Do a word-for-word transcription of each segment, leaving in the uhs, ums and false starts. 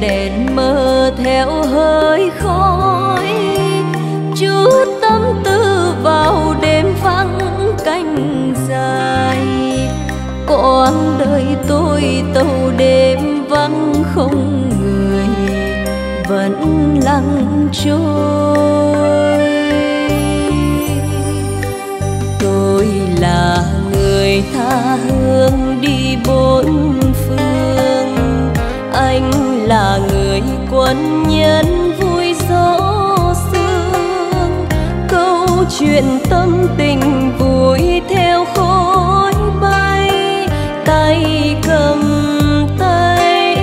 đèn mơ theo hơi khói, chút tâm tư vào đêm vắng canh dài. Quãng đời tôi tâu đêm vắng không người vẫn lặng trôi. Tôi là người tha hương đi bốn phương, anh là người quân nhân vui gió sương. Câu chuyện tâm tình vui theo khói bay, tay cầm tay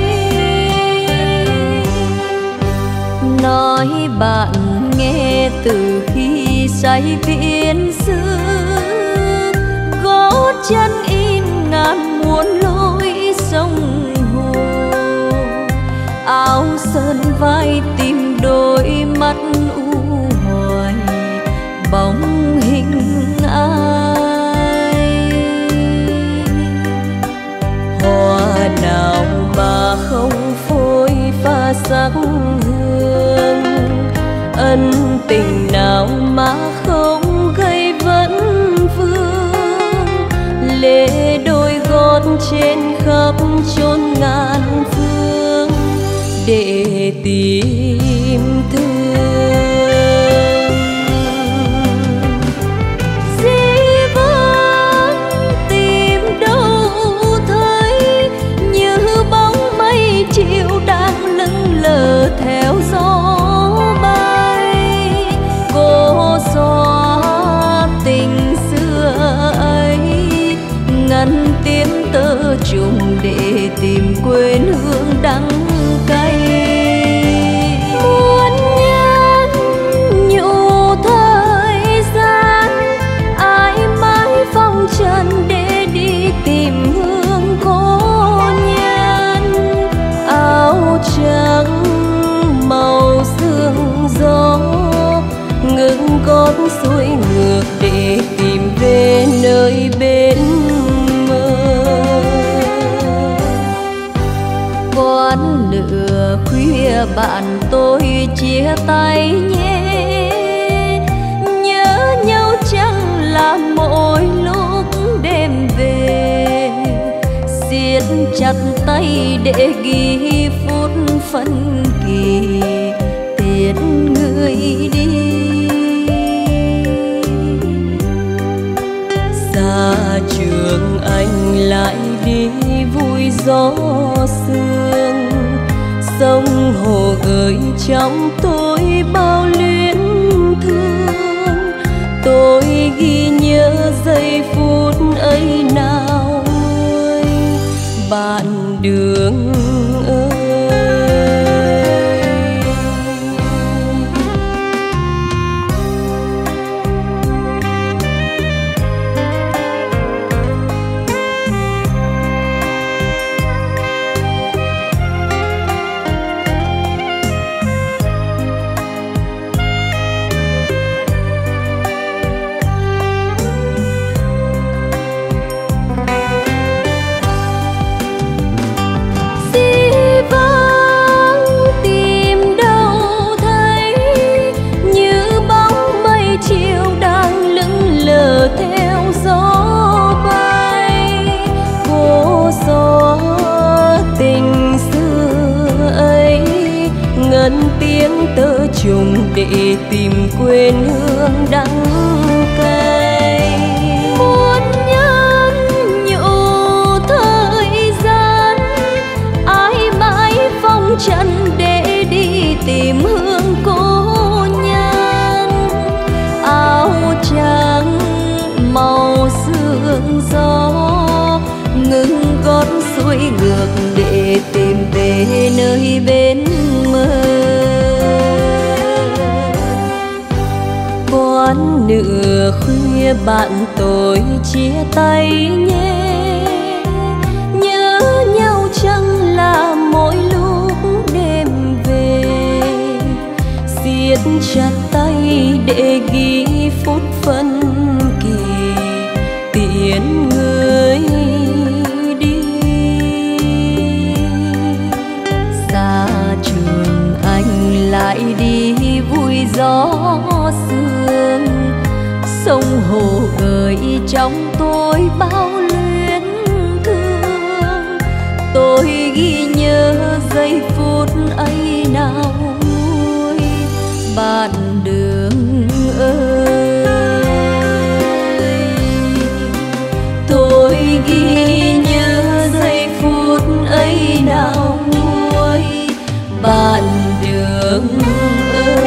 nói bạn nghe từ khi say viễn xứ. Gót chân im ngàn muôn lối sông hồ, áo sơn vai tìm đôi mắt u hoài bóng hình ai. Hoa nào mà không phôi pha sắc hương, ân tình nào mà không gây vấn vương. Lê đôi gót trên khắp chốn ngàn phương để tìm thương. Dĩ vãng tìm đâu thấy, như bóng mây chiều đang lững lờ theo gió bay. Cô xóa tình xưa ấy, ngăn tiếng tơ trùng để tìm quên hương đắng cay. Muốn nhắn nhủ thời gian, ai mãi phong trần để đi tìm hương cố nhân. Áo trắng màu sương gió, ngừng gót xuôi ngược để tìm về nơi bên. Quán nửa khuya bạn tôi chia tay nhé, nhớ nhau chẳng là mỗi lúc đêm về. Siết chặt tay để ghi phút phân kỳ tiễn người đi. Xa trường anh lại đi vui gió sương, sông hồ gợi trong tôi bao luyến thương. Tôi ghi nhớ giây phút ấy nào ơi bạn đường ơi. Tơ trùng để tìm quên hương đắng cay. Muốn nhắn nhủ thời gian, ai mãi phong trần để đi tìm hương cố nhân. Áo trắng màu sương gió, ngừng gót xuôi ngược để tìm về nơi bên mơ. Quán nửa khuya bạn tôi chia tay nhé, nhớ nhau chẳng là mỗi lúc đêm về. Siết chặt tay để ghi phút phân kỳ tiễn người đi xa. gió sương, sông hồ gợi trong tôi bao luyến thương. Tôi ghi nhớ giây phút ấy nào vui bạn đường ơi. Tôi ghi nhớ giây phút ấy nào vui bạn đường ơi.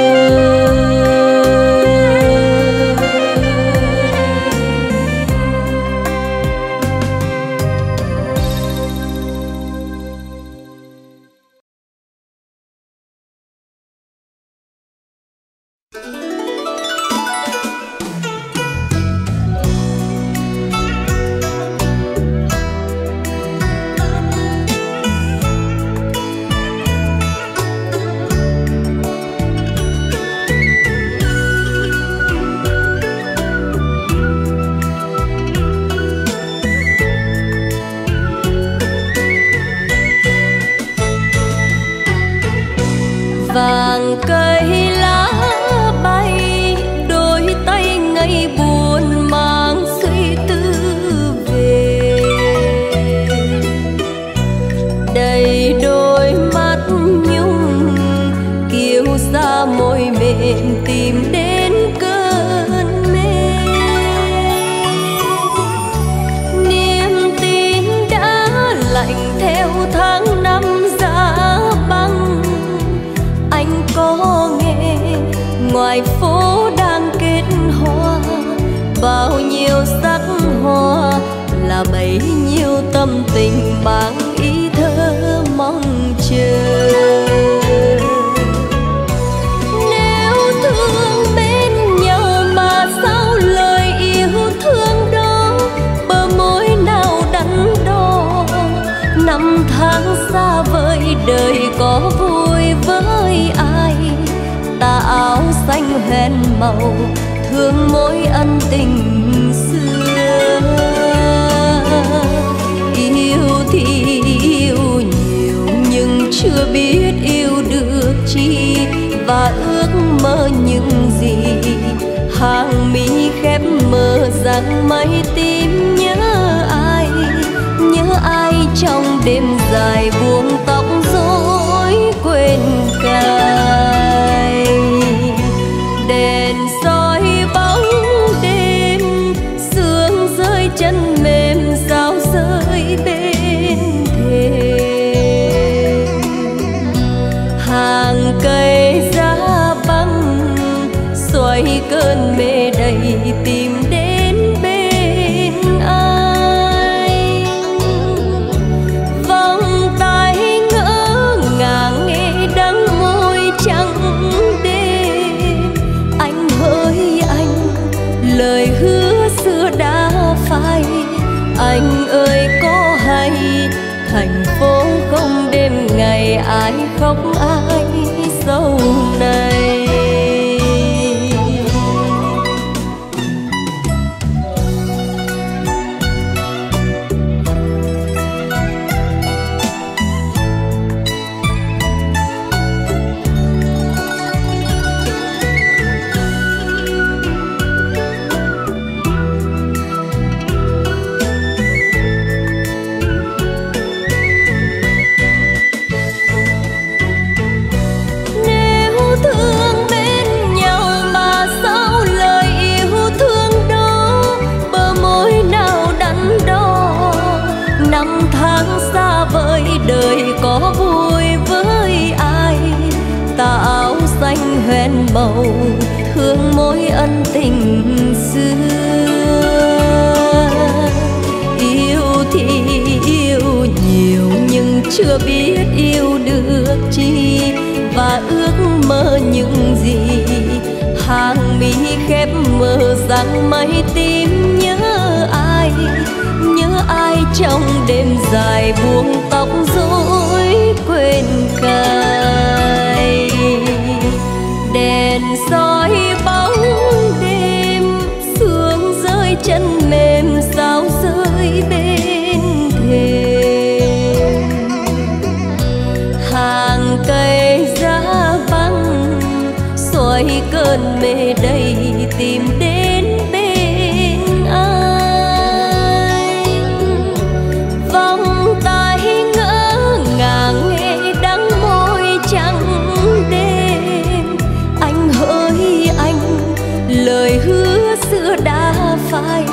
cơn mê đầy tìm đến bên ai. Vòng tay ngỡ ngàng nghe đắng môi trắng đêm. Anh hỡi anh, lời hứa xưa đã phai.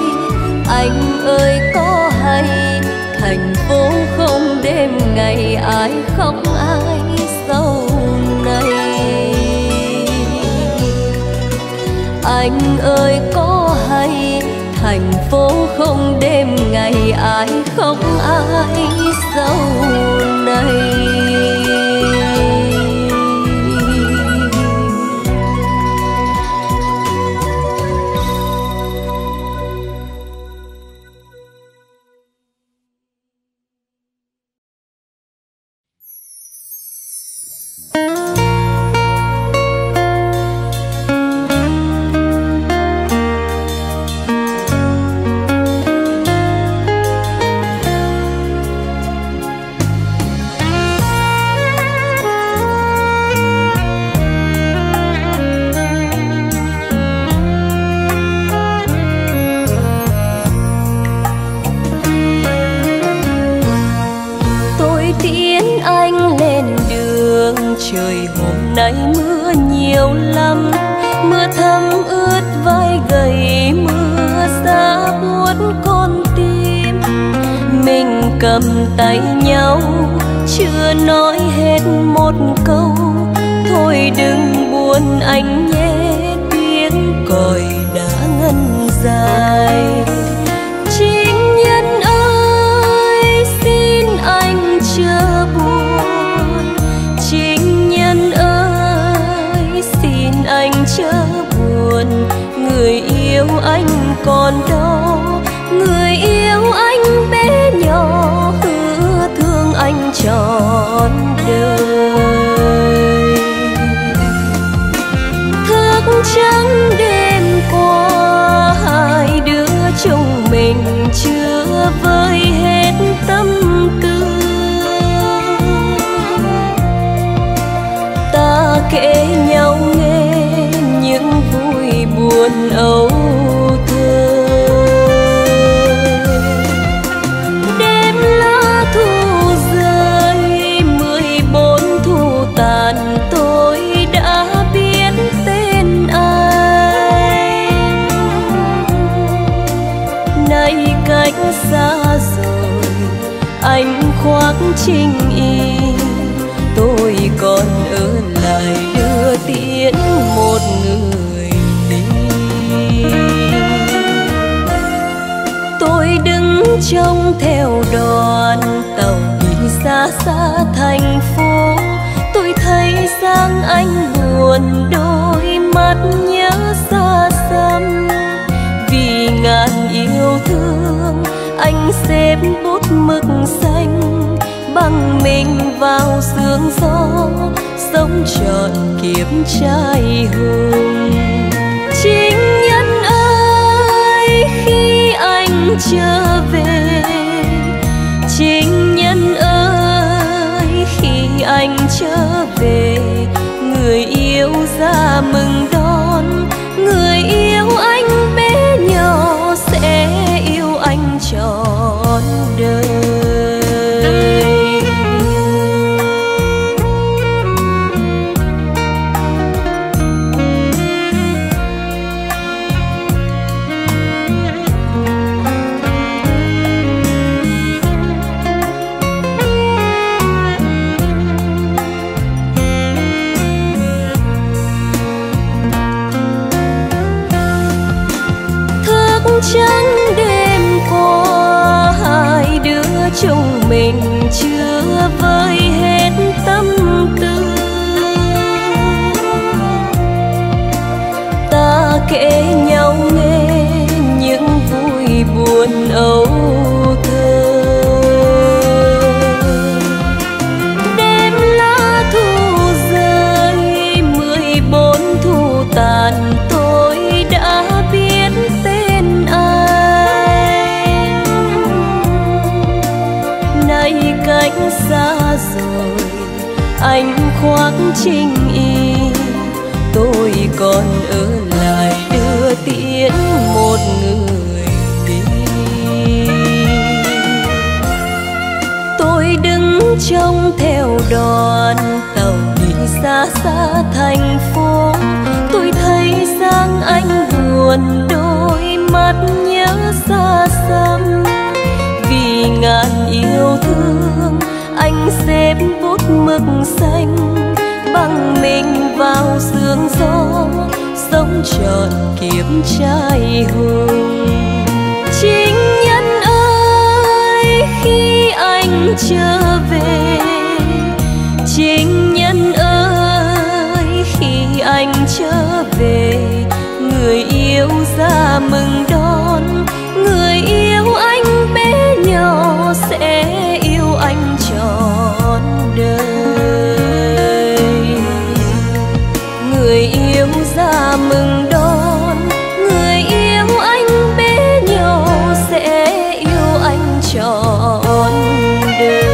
Anh ơi có hay thành phố không đêm ngày ai không ai sau này. Anh ơi có hay thành phố không đêm ngày ai không ai sau này. Tay nhau chưa nói hết một câu, thôi đừng buồn anh nhé, tiếng còi đã ngân dài. Chính nhân ơi xin anh chớ buồn, chính nhân ơi xin anh chớ buồn, người yêu anh còn đâu, người yêu anh bé nhỏ anh trọn đời. Thức trắng đêm qua hai đứa chúng mình chưa vơi hết tâm tư. Ta kể nhau nghe những vui buồn âu. Khoác chinh y tôi còn ở lại đưa tiễn một người đi. Tôi đứng trông theo đoàn tàu đi xa xa thành phố. Tôi thấy sang anh buồn đôi mắt nhớ xa xăm. Vì ngàn yêu thương anh xếp bút mực xanh bằng mình vào sương gió sống trọn kiếp trai hùng. Chính nhân ơi khi anh trở về, chính nhân ơi khi anh trở về, người yêu ra mừng đón, người yêu anh bé nhỏ sẽ yêu anh trọn đời. Chúng mình chưa vơi hết tâm tư. Ta kể nhau nghe những vui buồn âu thơ. Đêm lá thu rơi, mười bốn thu tàn. Xa rồi anh khoác chinh y tôi còn thành phố, tôi thấy dáng anh buồn đôi mắt nhớ xa xăm. Vì ngàn yêu thương anh xếp bút mực xanh, băng mình vào sương gió, sống trọn kiếp trai hùng. Chính nhân ơi khi anh trở về, chính nhân ơi khi anh trở về, người yêu ra mừng đón, người yêu anh bé nhỏ sẽ yêu anh trọn đời. Người yêu ra mừng đón, người yêu anh bé nhỏ sẽ yêu anh trọn đời.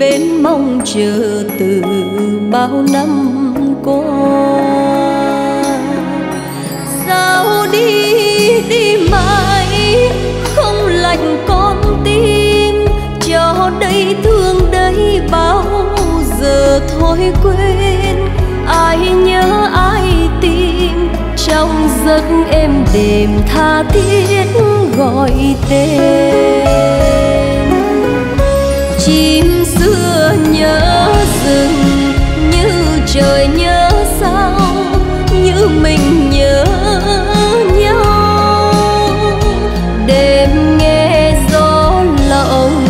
Bên mong chờ từ bao năm qua, sao đi đi mãi không lạnh con tim, cho đây thương đây bao giờ thôi quên. Ai nhớ ai tìm trong giấc êm đềm tha thiết gọi tên. Chim xưa nhớ rừng như trời nhớ sao, như mình nhớ nhau. Đêm nghe gió lộng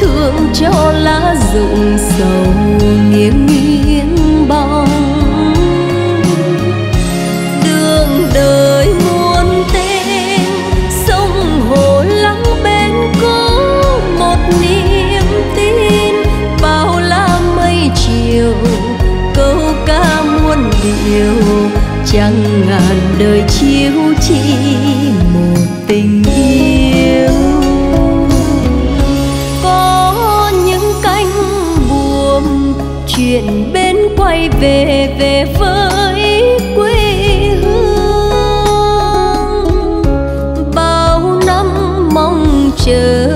thương cho lá rụng sầu nghiêng nghiêng bóng. Đường đời muôn tên, sông hồ lắng bên có một niềm tin. Bao la mây chiều câu ca muôn điều, chẳng ngàn đời chiếu chỉ một tình yêu. Có những cánh buồm chuyện bên quay về, về với quê hương. Bao năm mong chờ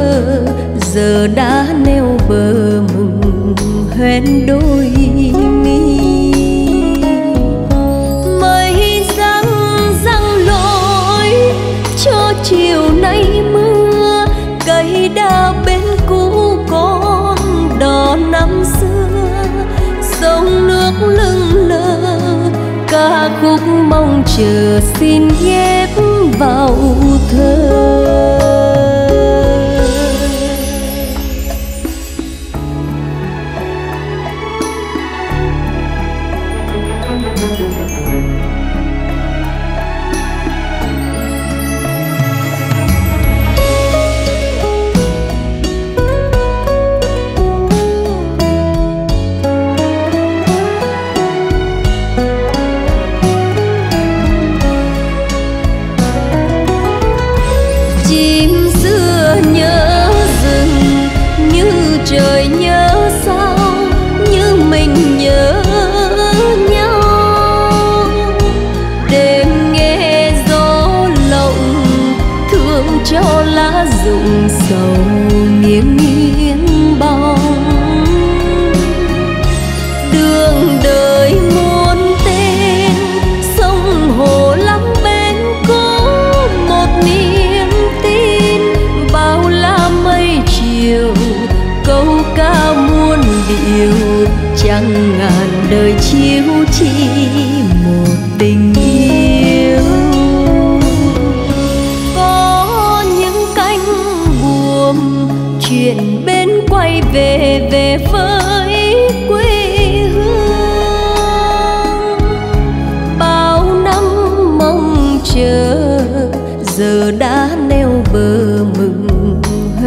giờ đã neo bờ mừng hoen đôi mi. Mây răng răng lối cho chiều nay mưa, cây đa bên cũ con đò năm xưa. Sông nước lưng lơ ca khúc mong chờ xin ghép vào thơ. Chim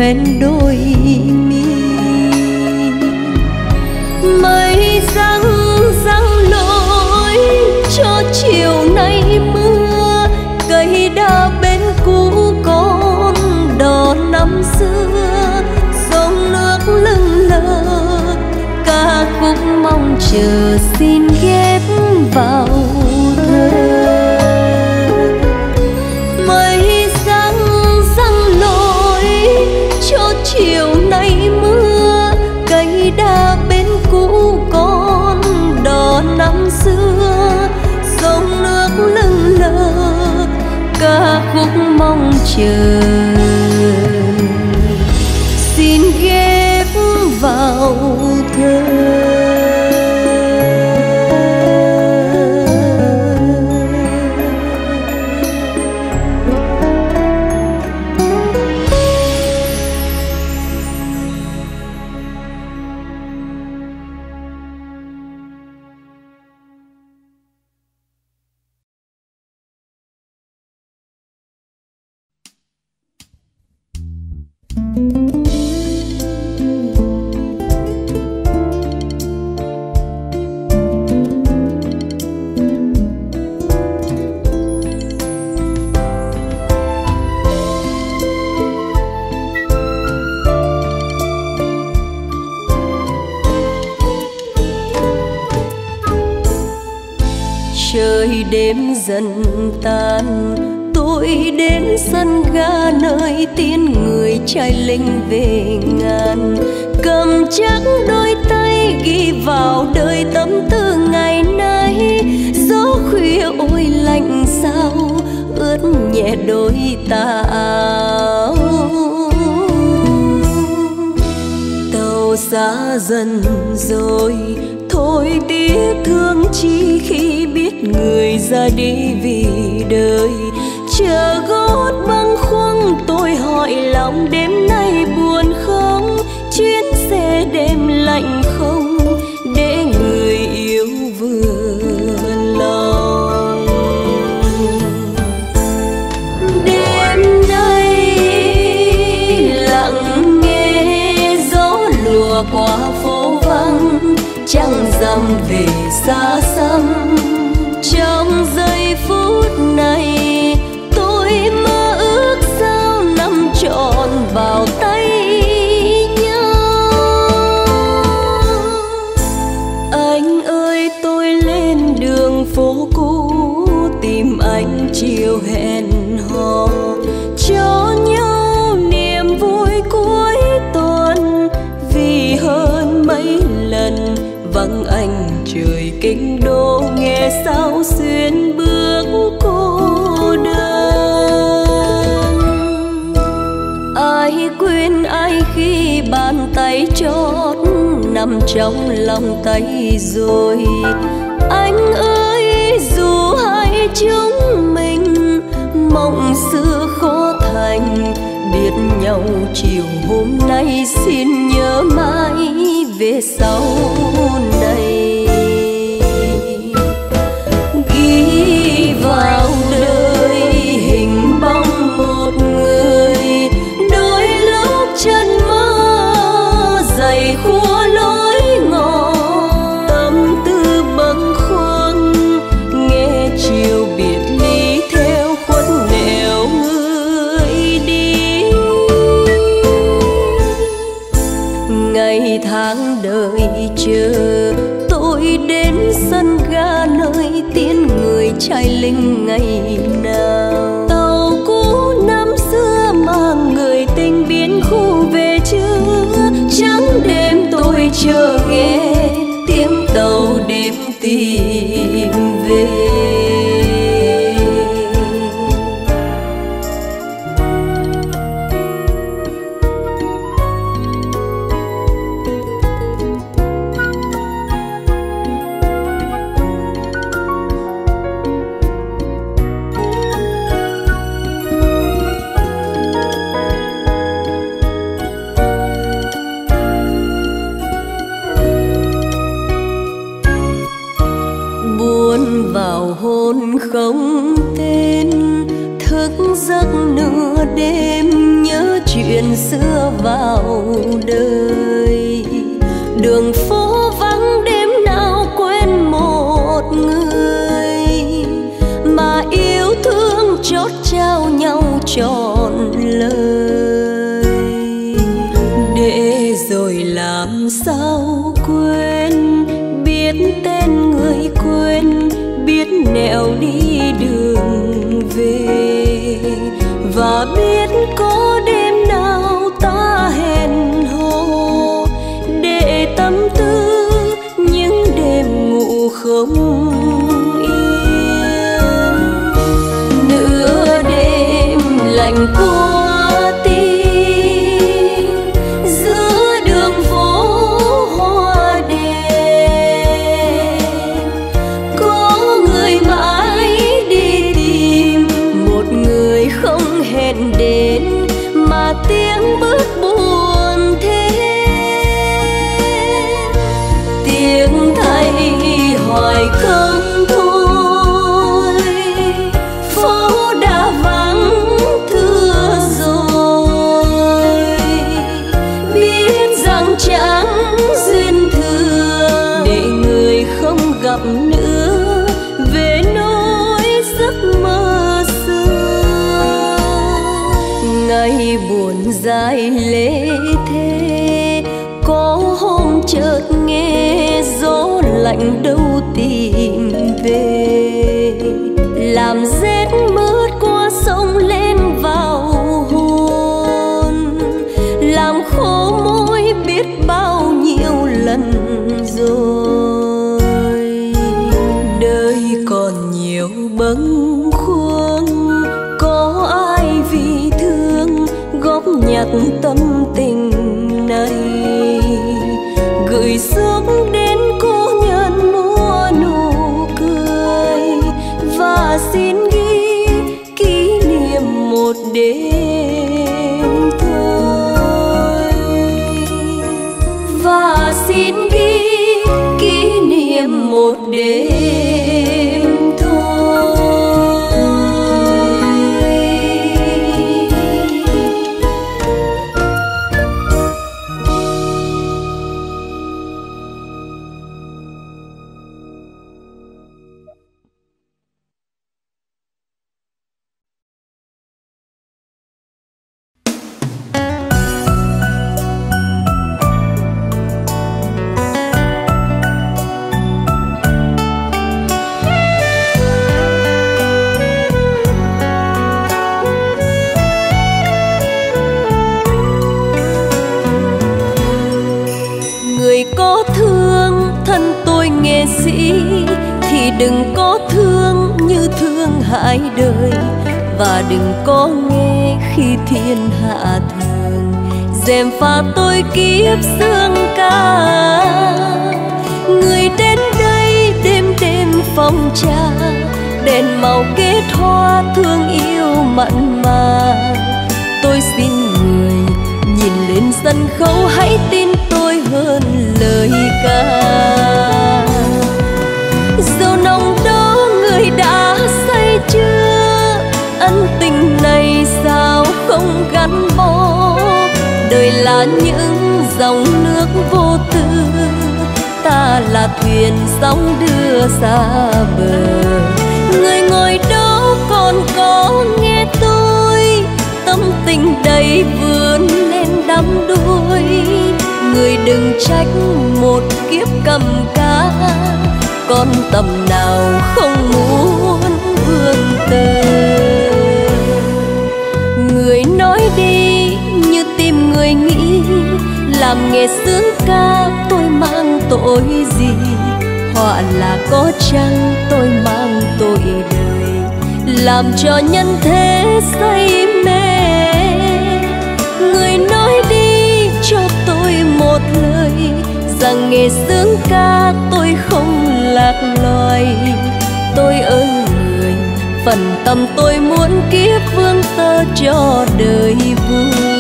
hoen đôi mi mây răng răng lối cho chiều nay mưa cây đa bên cũ con đò năm xưa sông nước lưng lờ ca khúc mong chờ xin ghép vào thơ. Chiều nay mưa cây đa bên cũ con đò năm xưa sông nước lưng lờ ca khúc mong chờ xin ghép vào thơ. Đêm dần tan, tôi đến sân ga nơi tiên người trai linh về ngàn. Cầm chắc đôi tay ghi vào đời tâm tư ngày nay. Gió khuya ôi lạnh sao, ướt nhẹ đôi tà áo. Tàu xa dần rồi, thôi tiếc thương chi khi biết người ra đi vì đời. Chờ gót băng khoăng tôi hỏi lòng đêm nay buồn không, chuyến xe đêm lạnh không để người yêu vừa lòng. Đêm nay lặng nghe gió lùa qua phố vắng, trăng rằm về xa xăm. Trong giây phút này tôi mơ ước sao nắm trọn vào tay nhau. Anh ơi tôi lên đường phố cũ tìm anh chiều hẹn hò, cho nhau niềm vui cuối tuần vì hơn mấy lần vắng anh trời kinh đô nghe sao xuyên bước cô đơn. Ai quên ai khi bàn tay chót nằm trong lòng tay rồi. Anh ơi dù hai chúng mình mộng xưa khó thành, biết nhau chiều hôm nay xin nhớ mãi về sau này. Ghi vào đời hình bóng một người, đôi lúc chân mơ dày khua lối ngõ, tâm tư bâng khuâng nghe chiều biệt ly theo khuất nẻo người đi. Ngày tháng đợi chờ tôi đến sân ga nơi tiên người trai linh ngày nào. Tàu cũ năm xưa mang người tình biến khu về chưa, trắng đêm tôi chờ nghe tiếng tàu đêm tìm về. không tên, thức giấc nửa đêm nhớ chuyện xưa vào đời. Đường phố vắng đêm nào quên một người mà yêu thương chót trao nhau trọn lời. Để rồi làm sao quên, biết tên người quên, biết nẻo đi đường về, và biết có đêm nào ta hẹn hò để tâm tư những đêm ngủ không yên. Nửa đêm lạnh qua tim, giữa đường phố hoa đêm có người mãi đi tìm một người không hẹn đến, mà tiếng bước buồn thêm tiếng thầy hỏi không. Buồn dài lê thế, có hôm chợt nghe gió lạnh đâu tìm về, làm rét mướt qua sông lên vào hồn, làm khô môi biết bao nhiêu lần rồi. Đời còn nhiều bâng nhặt tâm tình này, gửi xuống đến cô nhân mua nụ cười, và xin ghi kỷ niệm một đêm thôi, và xin ghi kỷ niệm một đêm. Đừng có thương như thương hại đời, và đừng có nghe khi thiên hạ thường gièm pha tôi kiếp xương ca. Người đến đây đêm đêm phong trà, đèn màu kết hoa thương yêu mặn mà. Tôi xin người nhìn lên sân khấu hãy tin tôi hơn lời ca. Dẫu nồng đó người đã say chưa, ân tình này sao không gắn bó. Đời là những dòng nước vô tư, ta là thuyền sóng đưa xa bờ. Người ngồi đó còn có nghe tôi, tâm tình đầy vươn lên đắm đuối. Người đừng trách một kiếp cầm cá, con tầm nào không muốn vươn tới. Người nói đi như tim người nghĩ, làm nghề sướng ca tôi mang tội gì. Họa là có chăng tôi mang tội đời, làm cho nhân thế say mê. Người nói đi cho tôi một lời, rằng nghề sướng ca tôi không lạc loài. Tôi ơn người, phần tâm tôi muốn kiếp vương tơ cho đời vui.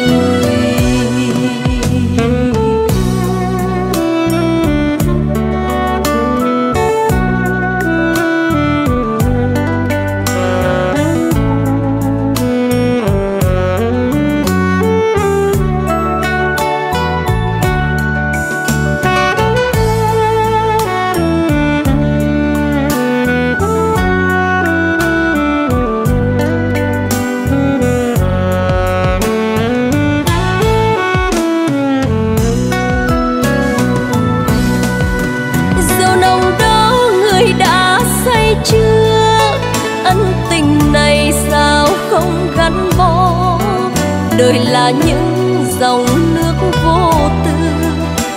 đời là những dòng nước vô tư,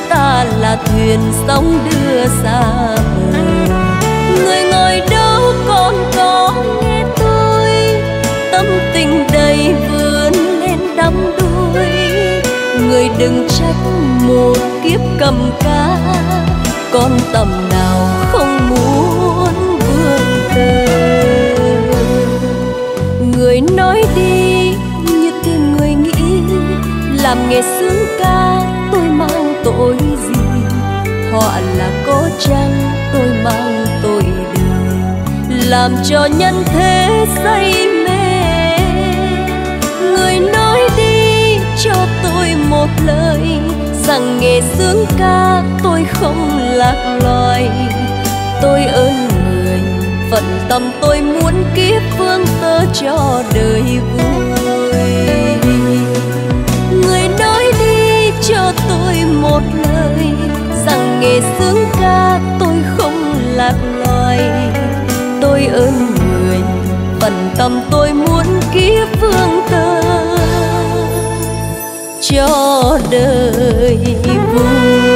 ta là thuyền sóng đưa xa bờ. Người ngồi đâu còn có nghe tôi, tâm tình đầy vươn lên đắm đuối. Người đừng trách một kiếp cầm cá, con tầm nào không muốn vươn khơi. Người nói đi như tim người nghĩ, làm nghề sướng ca tôi mang tội gì? Họa là có chăng tôi mang tội đời, làm cho nhân thế say mê. Người nói đi cho tôi một lời, rằng nghề sướng ca tôi không lạc loài. Tôi ơn người, phận tâm tôi muốn kiếp vương tơ cho đời vui. Người nói đi cho tôi một lời, rằng nghề sướng ca tôi không lạc loài. Tôi ơn người, phận tâm tôi muốn kiếp vương tơ cho đời vui.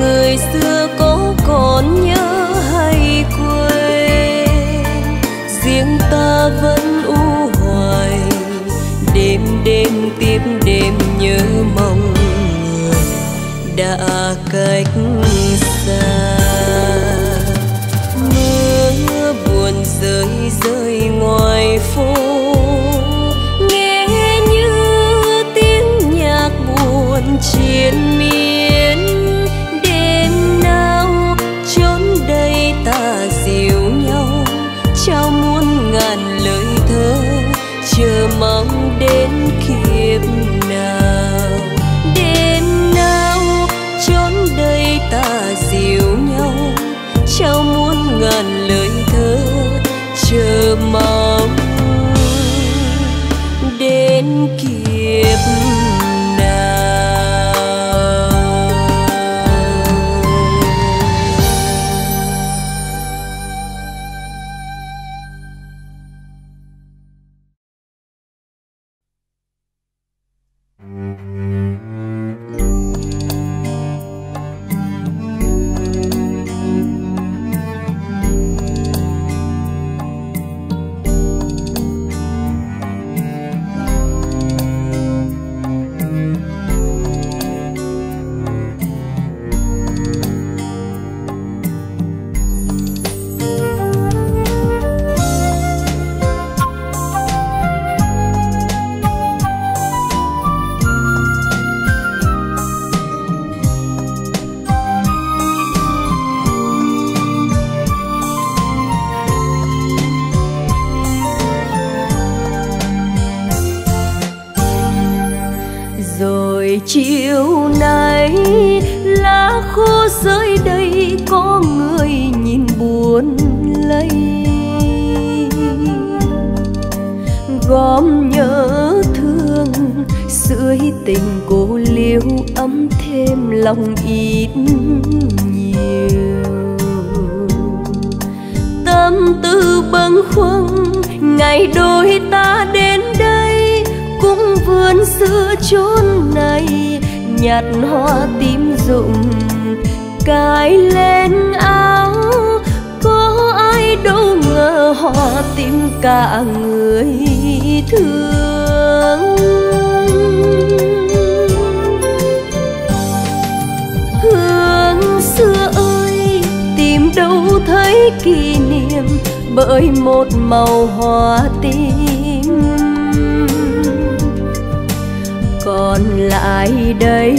Người xưa có còn nhớ hay tiếp đêm nhớ mong người đã cách xa. Mưa buồn rơi rơi ngoài phố, nghe như tiếng nhạc buồn triền miên. Đêm nào chốn đây ta dìu nhau trao muôn ngàn lời thơ, chờ mong đến kiếp nào. Đêm nào chốn đây ta dìu nhau trao muôn ngàn lời thơ, chờ mong đến kiếp nào. Chiều nay lá khô rơi đây, có người nhìn buồn lây. Gom nhớ thương sưởi tình cô liêu, ấm thêm lòng ít nhiều. Tâm tư bâng khuâng ngày đôi ta đến đây, cũng vườn xưa chốn này nhạt hoa tím rụng cài lên áo. Có ai đâu ngờ hoa tím cả người thương. Hương xưa ơi tìm đâu thấy kỷ niệm, bởi một màu hoa tím. Còn lại đây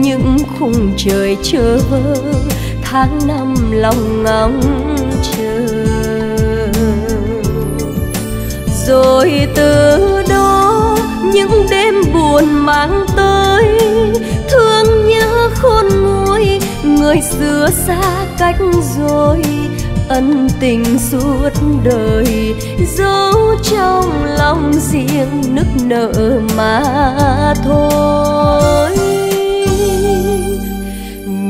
những khung trời trơ vơ, tháng năm lòng ngóng chờ. Rồi từ đó những đêm buồn mang tới thương nhớ khôn nguôi, người xưa xa cách rồi, ân tình suốt đời giấu trong lòng riêng, nức nở mà thôi.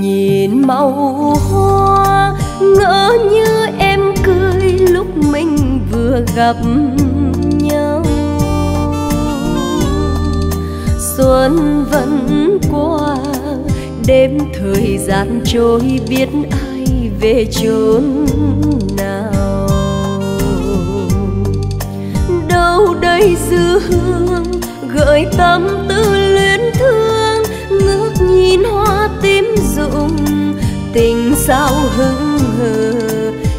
Nhìn màu hoa ngỡ như em cười lúc mình vừa gặp nhau. Xuân vẫn qua, đêm thời gian trôi biết ai về chốn nào. Đâu đây dư hương gợi tâm tư luyến thương, ngước nhìn hoa tím rụng tình sao hững hờ.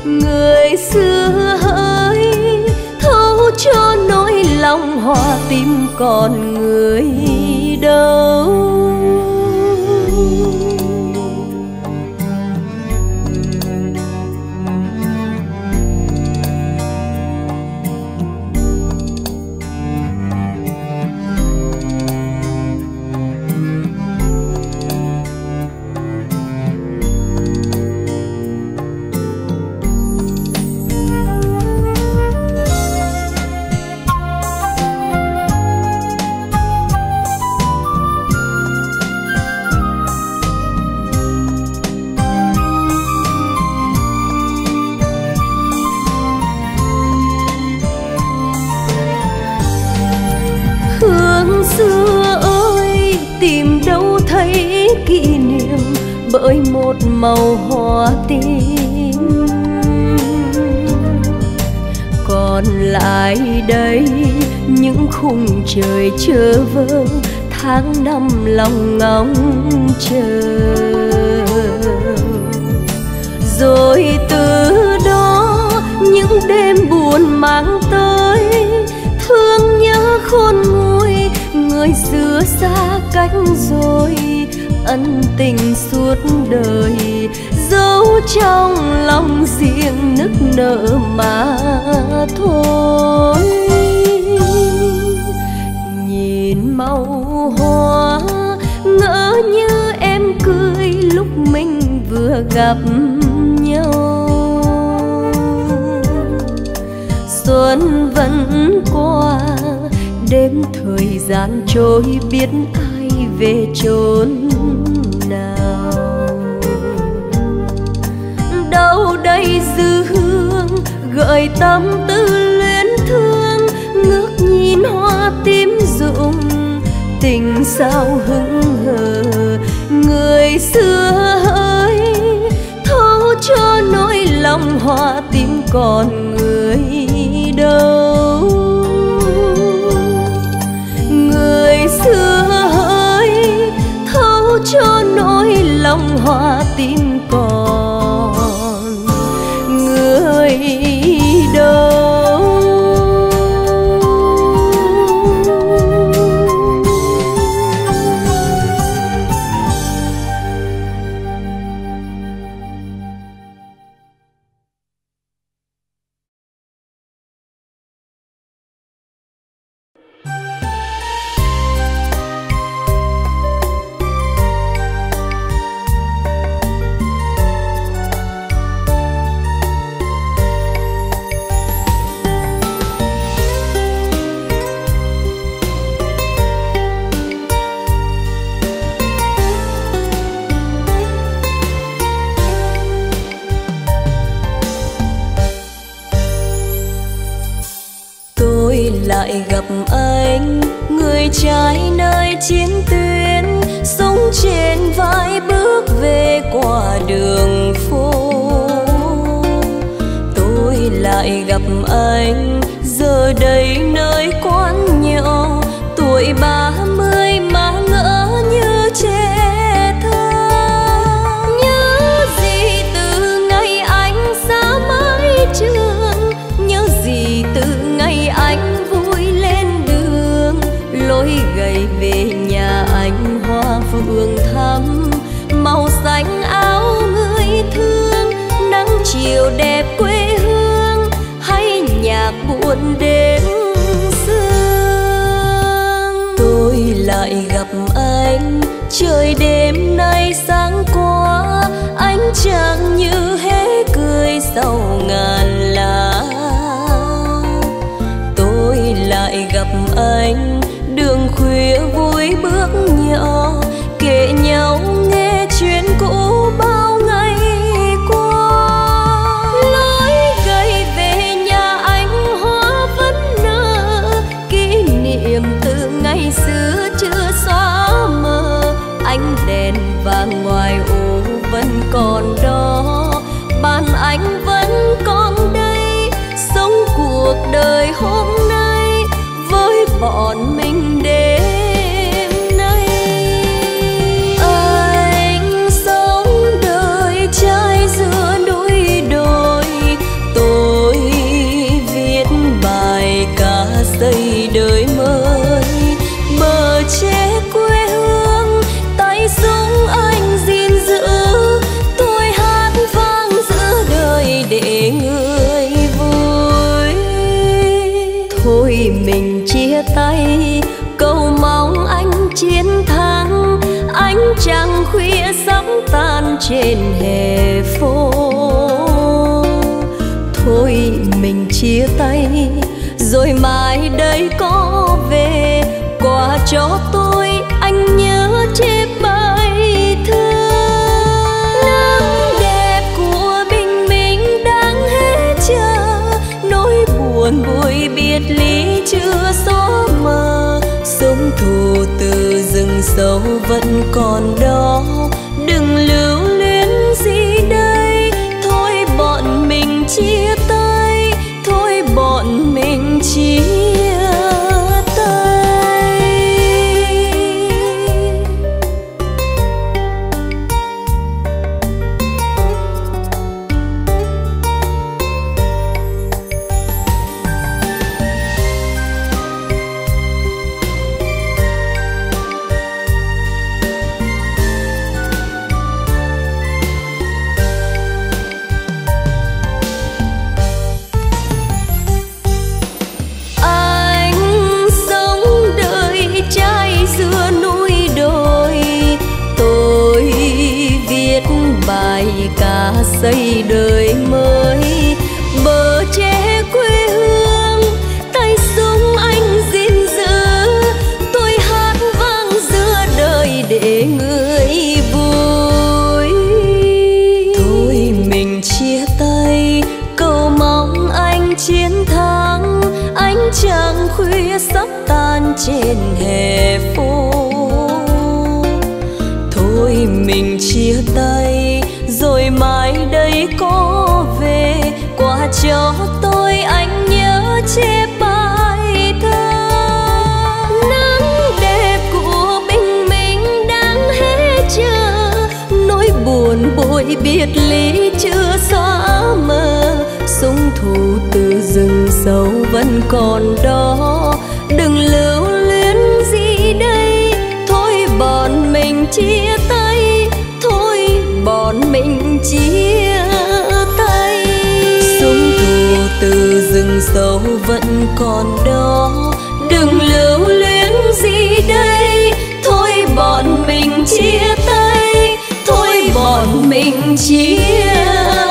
Người xưa hỡi thấu cho nỗi lòng, hoa tím còn người đâu. Kỷ niệm bởi một màu hoa tím. Còn lại đây những khung trời chơ vơ, tháng năm lòng ngóng chờ. Rồi từ đó những đêm buồn mang tới thương nhớ khôn nguôi, người xưa xa cách rồi, ân tình suốt đời dấu trong lòng riêng nức nở mà thôi. Nhìn màu hoa ngỡ như em cười lúc mình vừa gặp nhau, xuân vẫn qua, đêm thời gian trôi biết ai về chốn nào. Đâu đây dư hương gợi tâm tư luyến thương, ngước nhìn hoa tím rụng tình sao hững hờ. Người xưa ơi thấu cho nỗi lòng hoa tím còn người đâu. Người xưa ơi thấu cho nỗi lòng hoa tím còn người đâu. Trên hè phố thôi mình chia tay, rồi mai đây có về quà cho tôi anh nhớ chép bài thơ. Nắng đẹp của bình minh đang hết chờ, nỗi buồn vui biệt lý chưa xóa mờ. Sông thù từ rừng sâu vẫn còn đó, đừng lưu luyến gì đây. Thôi bọn mình chia tay, thôi bọn mình chia người cả xây đời mới. Bờ tre quê hương tay súng anh gìn giữ, tôi hát vang giữa đời để người vui. Thôi mình chia tay cầu mong anh chiến thắng, ánh trăng khuya sắp tan trên hè phố. Thôi mình chia tay rồi mai đây có về, qua cho tôi anh nhớ che bài thơ. Nắng đẹp của bình minh đang hé chờ, nỗi buồn bội biệt lý chưa xóa mờ. Súng thù từ rừng sâu vẫn còn đó, đừng lưu luyến gì đây. Thôi bọn mình chia tay, thôi bọn mình chia tay. Súng thù từ rừng sâu vẫn còn đó, đừng lưu luyến gì đây. Thôi bọn mình chia tay, thôi bọn mình chia tay.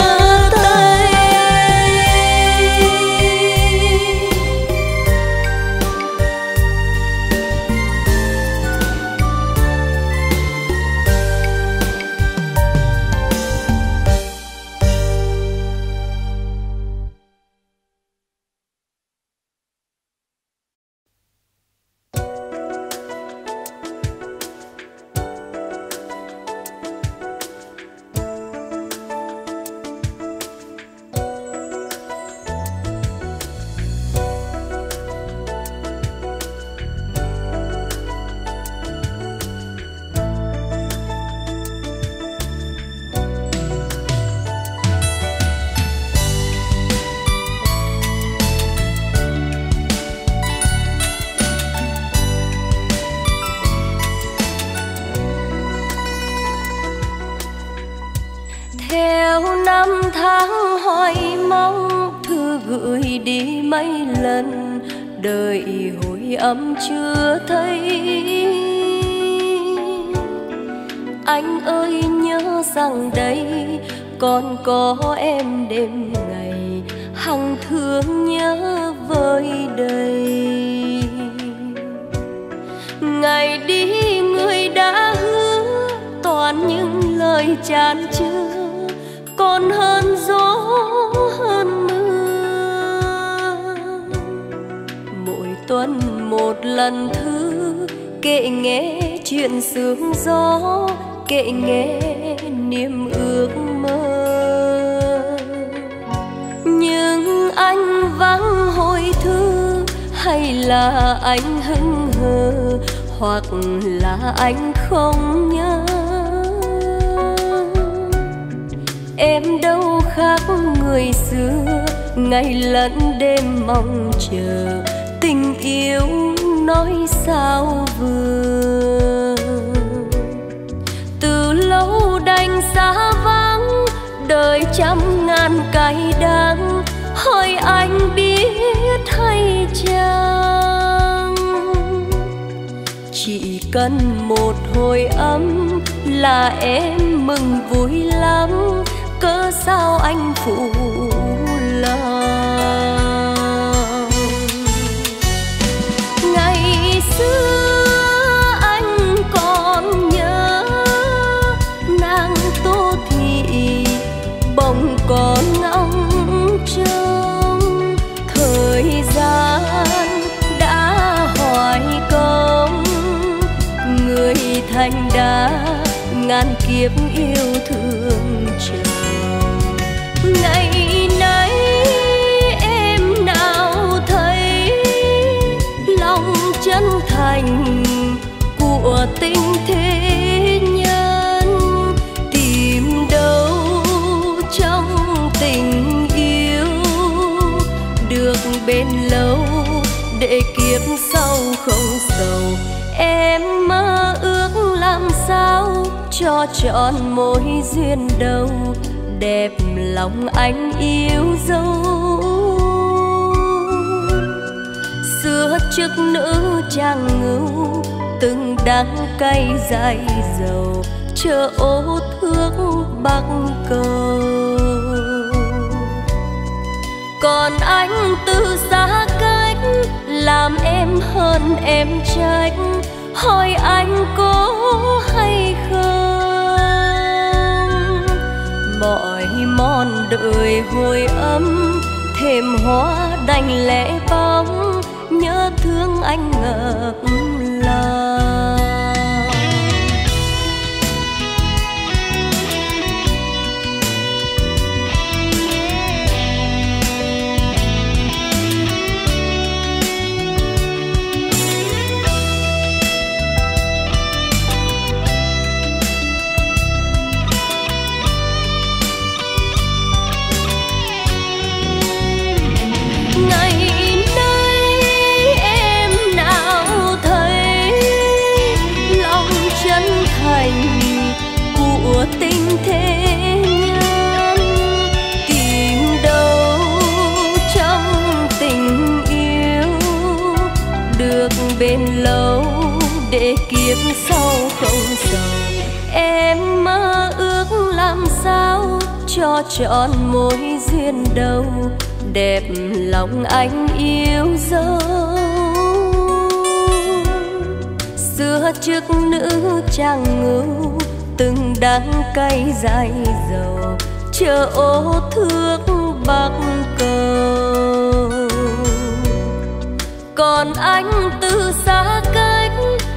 Chưa thấy anh ơi, nhớ rằng đây còn có em đêm ngày hằng thương nhớ vơi đầy. Ngày đi người đã hứa toàn những lời chán chứa, còn hơn gió hơn mưa. Mỗi tuần một lần thứ kể nghe chuyện sương gió, kể nghe niềm ước mơ. Nhưng anh vắng hồi thư, hay là anh hững hờ, hoặc là anh không nhớ. Em đâu khác người xưa, ngày lẫn đêm mong chờ tình yêu nói sao vừa. Từ lâu đành xa vắng, đời trăm ngàn cay đắng, hỏi anh biết hay chăng. Chỉ cần một hồi ấm là em mừng vui lắm, cớ sao anh phụ lòng. Xưa anh còn nhớ nàng Tô Thị bồng còn ngóng trông. Thời gian đã hoài công, người thành đã ngàn kiếp yêu thương chờ. Ngày nay em nào thấy lòng chân thành của tình thế nhân, tìm đâu trong tình yêu được bên lâu để kiếp sau không sầu. Em mơ ước làm sao cho trọn mối duyên đầu, đẹp lòng anh yêu dấu. Xưa trước nữ trang ngưu từng đắng cay dài dầu, chợ ô thước Bắc Cầu. Còn anh tự giá cách làm em hơn em trách, hỏi anh cố hay không. Mọi mòn đời hồi âm thêm hóa đành lẽ bóng, nhớ thương anh ngập lòng. Kiếp sau không giàu, em mơ ước làm sao cho trọn mối duyên đầu, đẹp lòng anh yêu dấu. Xưa trước nữ trang ngưu từng đắng cay dài dầu, chờ ô thước Bắc Cầu. Còn anh từ xa cách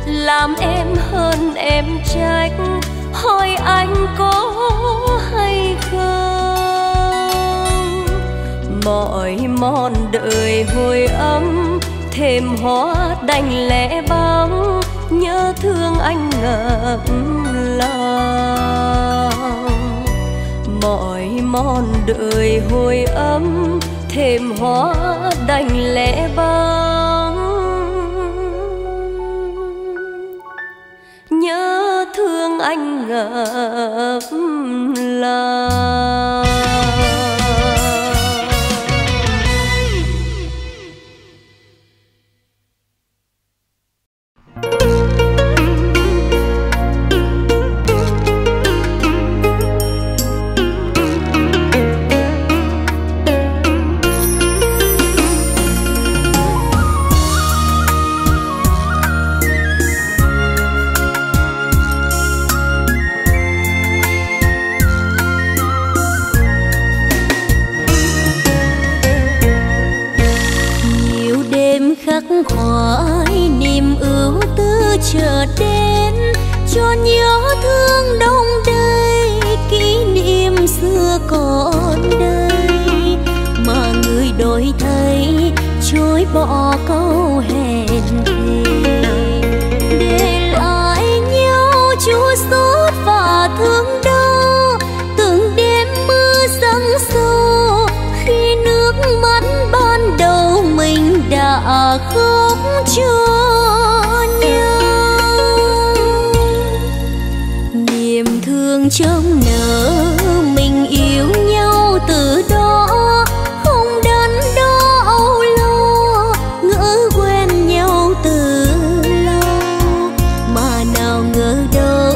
làm em hơn em trách, hỏi anh có hay không. Mọi mòn đời hồi âm thêm hóa đành lẽ bóng, nhớ thương anh ngập lòng. Mọi mòn đời hồi âm thêm hóa đành lẽ bóng, nhớ thương anh ngập lòng. Hoài niềm ưu tư chờ đến cho nhớ thương đông đây, kỷ niệm xưa còn đây mà người đổi thay chối bỏ câu hẹn thề, để lại nhau chua xót và thương đau. Từng đêm mưa giăng xô khi nước mắt ban đầu mình đã khóc cho nhau, niềm thương trông nở mình yêu nhau từ đó, không đắn đo âu lo ngỡ quen nhau từ lâu, mà nào ngờ đâu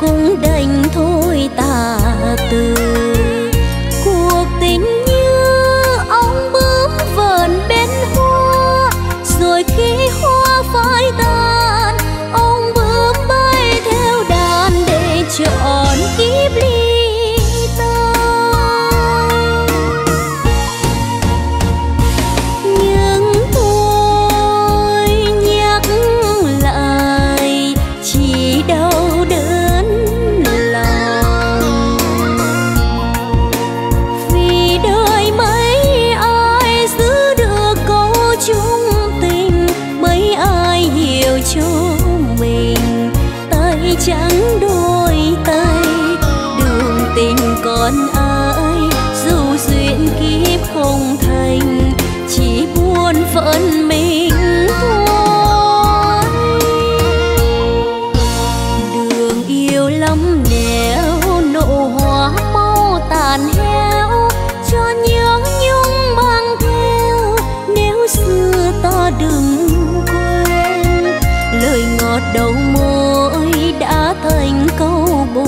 cũng đành thôi tà từ. Cuộc tình như ong bướm vờn bên hoa, rồi khi hoa phai tàn, ông bướm bay theo đàn để trọn kiếp ly tan. Nhưng tôi nhắc lại chỉ đau đớn lòng, vì đời mấy ai giữ được câu chung, cho mình tay trắng đôi tay đường tình còn ai, dù duyên kiếp không thành chỉ buồn phận mình thôi. Đường yêu lắm nẻo nụ hoa mau tàn héo, cho nhớ nhung mang theo nếu xưa ta đừng. Lời ngọt đầu môi đã thành câu buồn.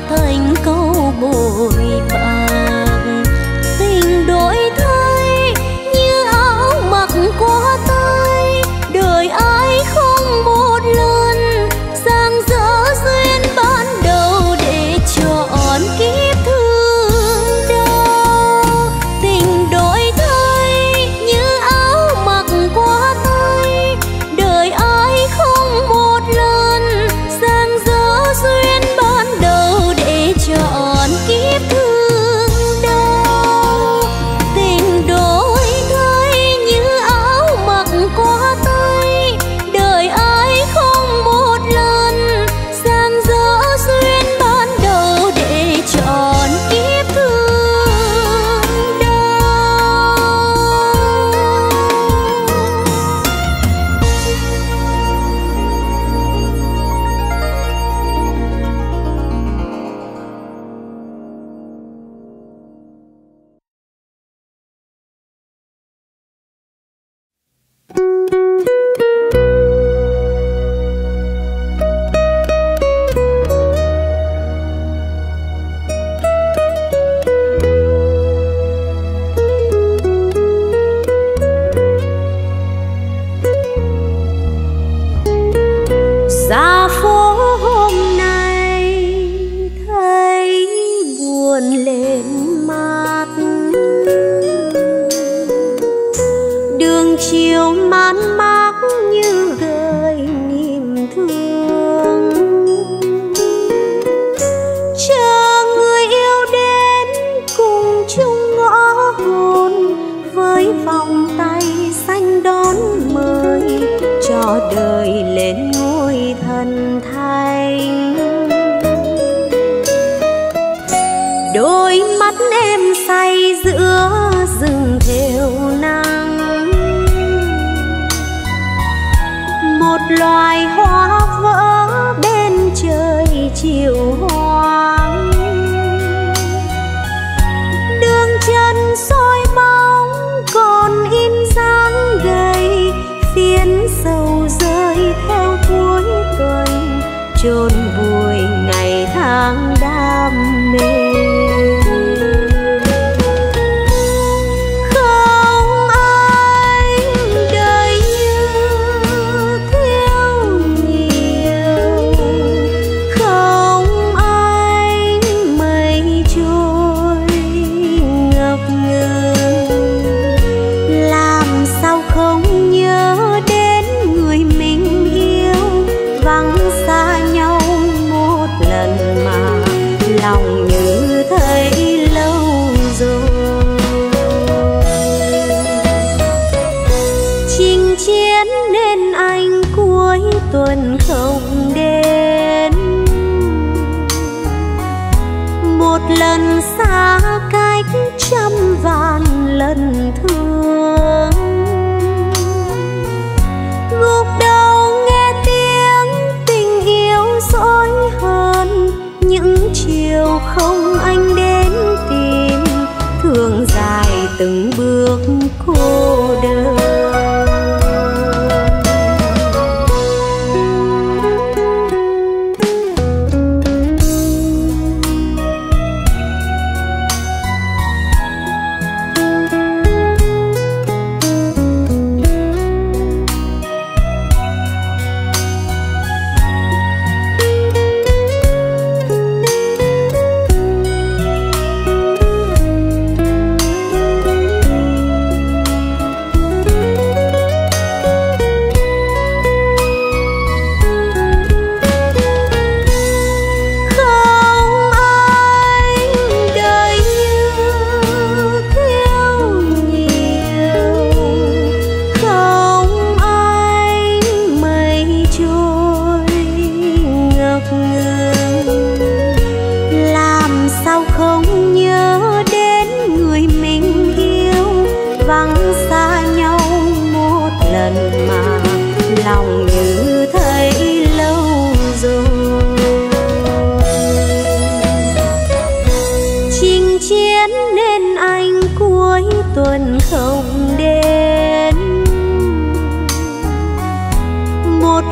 hóa thành câu bội bạc. Tình đổi thay như áo mặc của tôi, đời ai không một lần giang dở duyên ban đầu để chọn kiếp thương đau. Tình đổi thay như áo mặc của tôi, đời ai không một lần giang dở duyên ban đầu để chọn kiếp thương đau. Tình đổi thay như áo mặc của tôi, đời ai không một lần giang dở duyên ban đầu để chọn kiếp thương đau.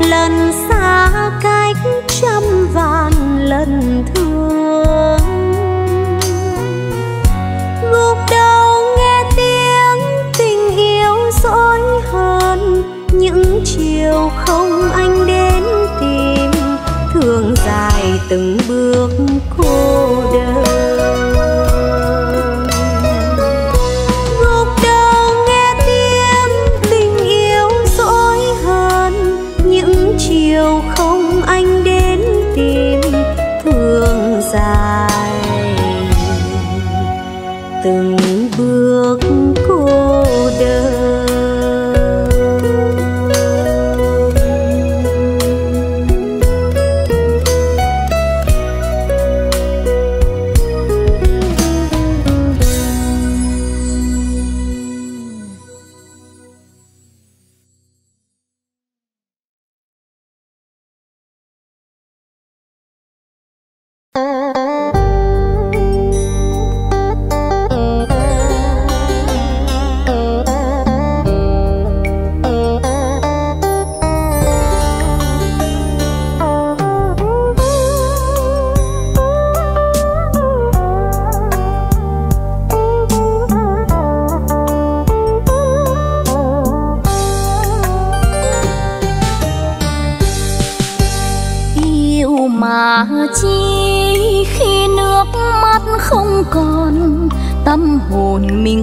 Lần xa cách trăm vạn lần thương dài từng bước cô đơn.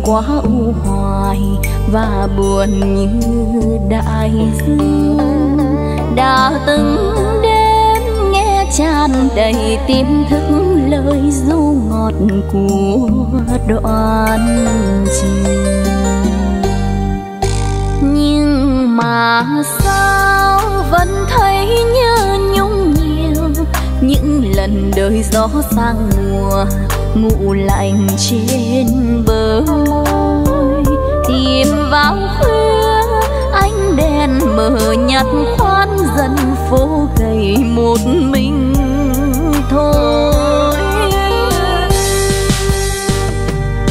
Quá u hoài và buồn như đại dương, đã từng đêm nghe tràn đầy tim thức lời ru ngọt của đoạn tình. Nhưng mà sao vẫn thấy nhớ nhung nhiều, những lần đời gió sang mùa ngủ lạnh trên bờ môi. Tìm vào khuya ánh đèn mờ nhạt khoan dần phố gầy một mình thôi.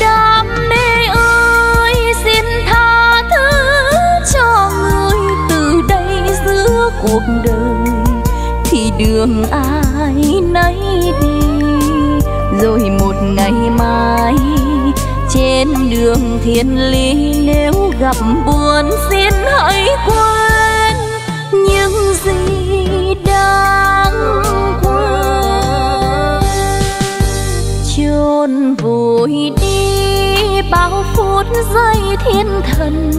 Đam mê ơi xin tha thứ cho người, từ đây giữa cuộc đời thì đường ai nấy đi. Rồi một ngày mai trên đường thiên lý, nếu gặp buồn xin hãy quên những gì đang qua. Chôn vùi đi bao phút giây thiên thần,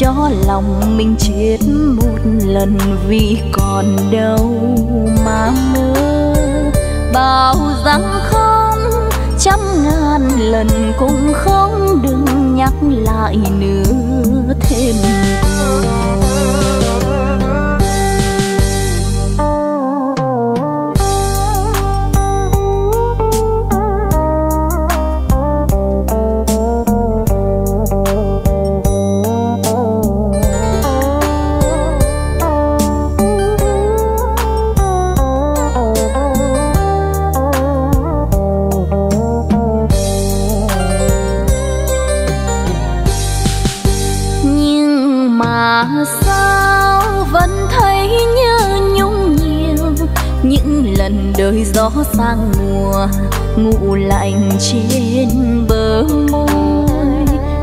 cho lòng mình chết một lần vì còn đâu mà mơ. Bao rằng không trăm ngàn lần cũng không, đừng nhắc lại nữa thêm câu. Đời gió sang mùa ngủ lạnh trên bờ môi.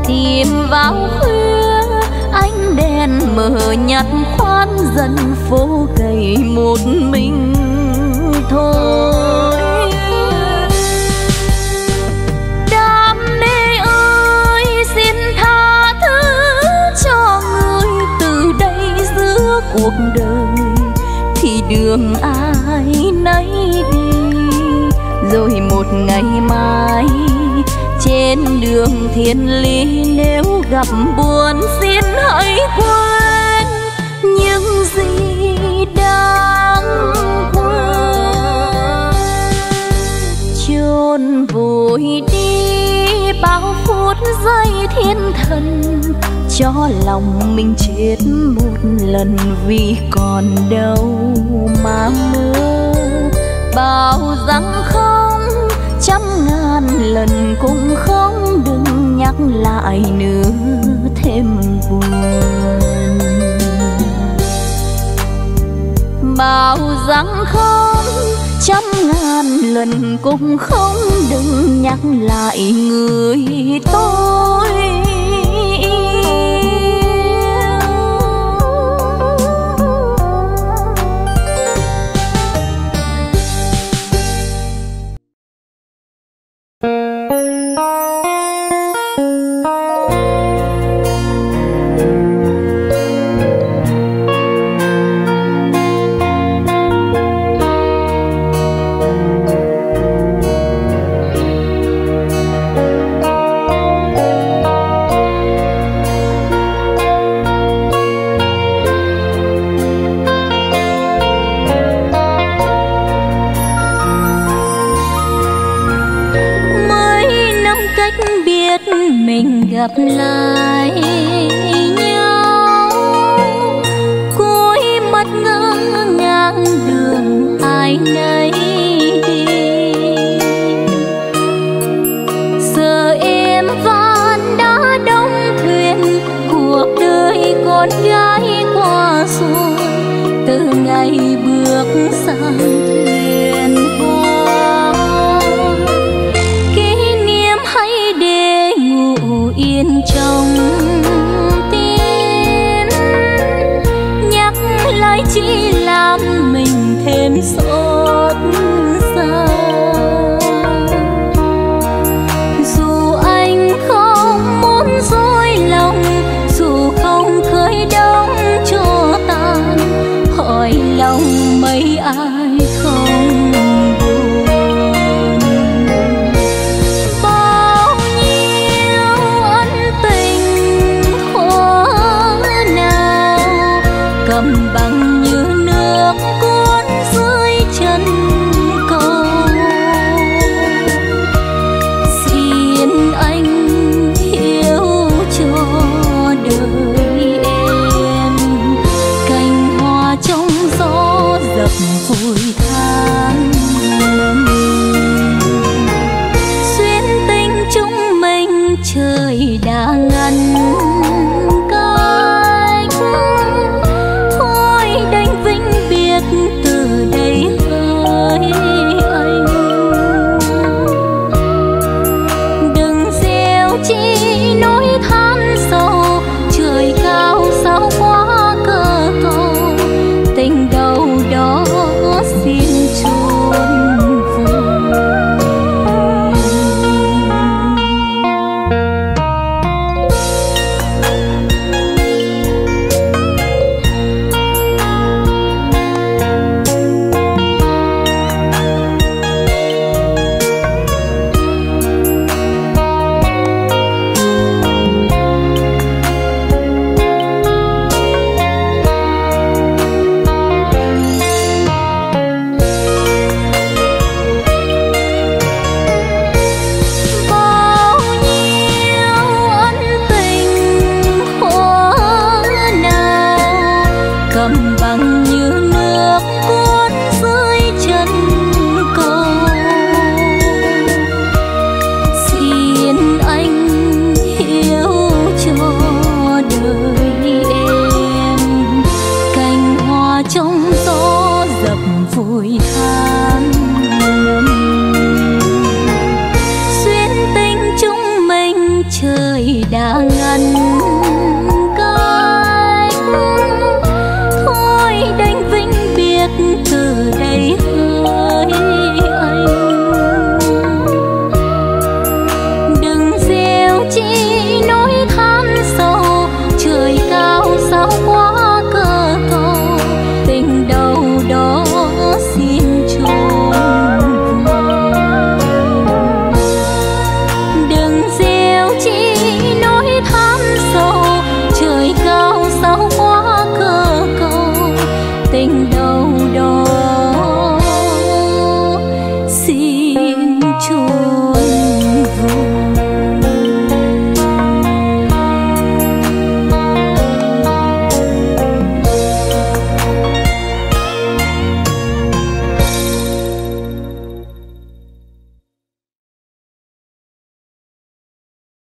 Tìm vào khuya ánh đèn mờ nhạt khoan dần phố gầy một mình thôi. Đam mê ơi xin tha thứ cho người, từ đây giữa cuộc đời thì đường ai nấy đi. Rồi một ngày mai trên đường thiên lý, nếu gặp buồn xin hãy quên những gì đang qua. Chôn vùi đi bao phút giây thiên thần, cho lòng mình chết một lần vì còn đâu mà mơ. Bao rằng không trăm ngàn lần cũng không, đừng nhắc lại nữa thêm buồn. Bao rằng không trăm ngàn lần cũng không, đừng nhắc lại người tôi. Thank you. trách biết mình gặp lại nhau. Cúi mắt ngỡ ngang đường ai nấy đi, giờ em vẫn đã đông thuyền. Cuộc đời con gái qua rồi, từ ngày bước sang thuyền hoa, kỷ niệm hãy để ngủ yên trong tim. Nhắc lại chỉ làm mình thêm xót xa. Dù anh không muốn dối lòng, dù không khơi đóng cho tan, hỏi lòng mấy ai không buồn. Bao nhiêu ân tình khó nào cầm bằng như nước cuốn dưới chân cầu. Xin anh hiểu cho đời em, cành hoa trong gió dập hồi tháng năm. Xuyên tình chúng mình trời đã ngăn cách, thôi đành vĩnh biệt từ đây với anh. Đừng gieo chi